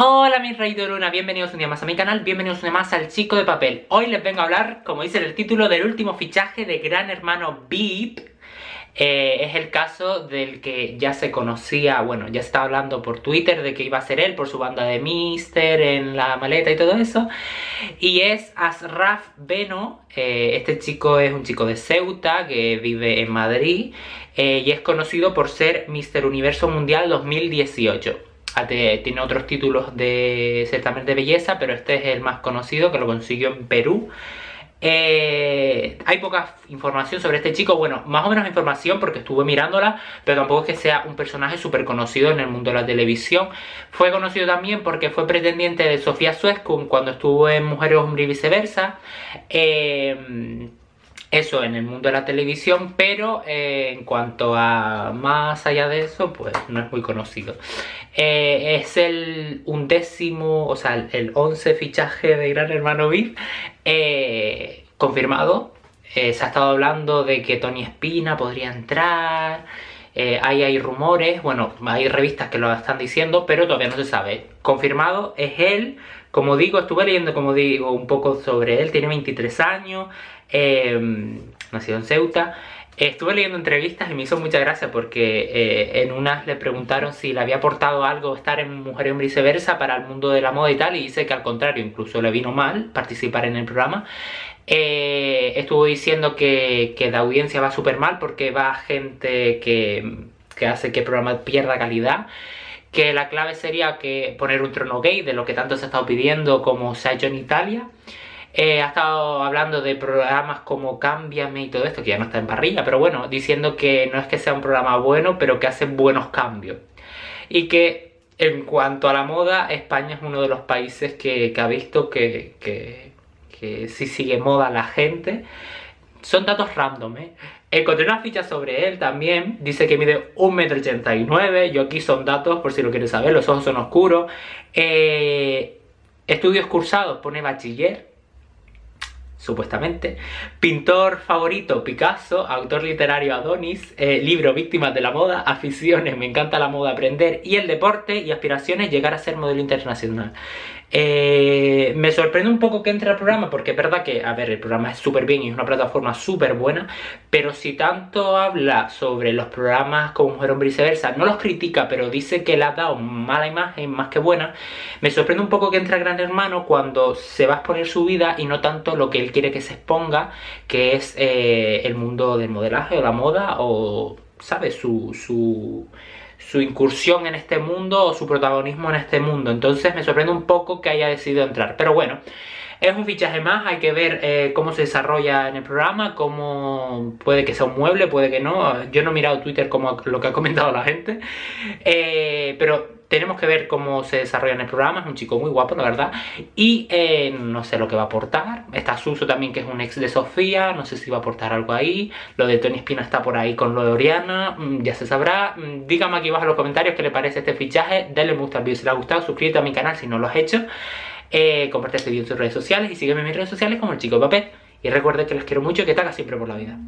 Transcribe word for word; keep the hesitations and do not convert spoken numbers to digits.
Hola mis rey de luna, bienvenidos un día más a mi canal, bienvenidos un día más al Chico de Papel. Hoy les vengo a hablar, como dice en el título, del último fichaje de Gran Hermano V I P. Eh, es el caso del que ya se conocía, bueno, ya se estaba hablando por Twitter de que iba a ser él por su banda de Mister en la maleta y todo eso. Y es Asraf Beno. Eh, este chico es un chico de Ceuta que vive en Madrid eh, y es conocido por ser Mister Universo Mundial dos mil dieciocho. Tiene otros títulos de certamen de belleza, pero este es el más conocido, que lo consiguió en Perú. Eh, hay poca información sobre este chico, bueno, más o menos información porque estuve mirándola, pero tampoco es que sea un personaje súper conocido en el mundo de la televisión. Fue conocido también porque fue pretendiente de Sofía Suescun cuando estuvo en Mujeres, Hombres y viceversa. Eh, eso en el mundo de la televisión, pero eh, en cuanto a más allá de eso, pues no es muy conocido. Eh, es el undécimo, o sea, el, el once fichaje de Gran Hermano V I P eh, confirmado. Eh, se ha estado hablando de que Tony Espina podría entrar. Eh, ahí hay rumores, bueno, hay revistas que lo están diciendo, pero todavía no se sabe. Confirmado es él. Como digo, estuve leyendo como digo un poco sobre él, tiene veintitrés años, eh, nacido en Ceuta. Estuve leyendo entrevistas y me hizo mucha gracia porque eh, en unas le preguntaron si le había aportado algo estar en Mujeres y viceversa para el mundo de la moda y tal, y dice que al contrario, incluso le vino mal participar en el programa. Eh, estuvo diciendo que, que la audiencia va súper mal porque va gente que, que hace que el programa pierda calidad. Que la clave sería que poner un trono gay, de lo que tanto se ha estado pidiendo como se ha hecho en Italia. Eh, ha estado hablando de programas como Cámbiame y todo esto, que ya no está en parrilla, pero bueno, diciendo que no es que sea un programa bueno, pero que hace buenos cambios. Y que en cuanto a la moda, España es uno de los países que, que ha visto que, que, que sí sigue moda la gente. Son datos random, ¿eh? Encontré una ficha sobre él también. Dice que mide un metro ochenta y nueve. Yo aquí son datos por si lo quieres saber. Los ojos son oscuros. Eh, estudios cursados. Pone bachiller. Supuestamente. Pintor favorito. Picasso. Autor literario Adonis. Eh, libro Víctimas de la moda. Aficiones. Me encanta la moda. Aprender. Y el deporte. Y aspiraciones. Llegar a ser modelo internacional. Eh, me sorprende un poco que entre al programa, porque es verdad que, a ver, el programa es súper bien y es una plataforma súper buena, pero si tanto habla sobre los programas como Mujer, Hombre y viceversa, no los critica, pero dice que le ha dado mala imagen más que buena. Me sorprende un poco que entre a Gran Hermano cuando se va a exponer su vida y no tanto lo que él quiere que se exponga, que es eh, el mundo del modelaje o la moda, o, ¿sabes? Su... su su incursión en este mundo o su protagonismo en este mundo. Entonces me sorprende un poco que haya decidido entrar, pero bueno, es un fichaje más. Hay que ver eh, cómo se desarrolla en el programa, cómo puede que sea un mueble, puede que no. Yo no he mirado Twitter como lo que ha comentado la gente, eh, pero tenemos que ver cómo se desarrolla en el programa. Es un chico muy guapo, la verdad. Y eh, no sé lo que va a aportar. Está Suso también, que es un ex de Sofía. No sé si va a aportar algo ahí. Lo de Tony Espina está por ahí con lo de Oriana. Ya se sabrá. Díganme aquí abajo en los comentarios qué le parece este fichaje. Denle me gusta al vídeo si les ha gustado. Suscríbete a mi canal si no lo has hecho. Eh, comparte este vídeo en tus redes sociales. Y sígueme en mis redes sociales como El Chico Papel. Y recuerden que los quiero mucho y que te hagas siempre por la vida.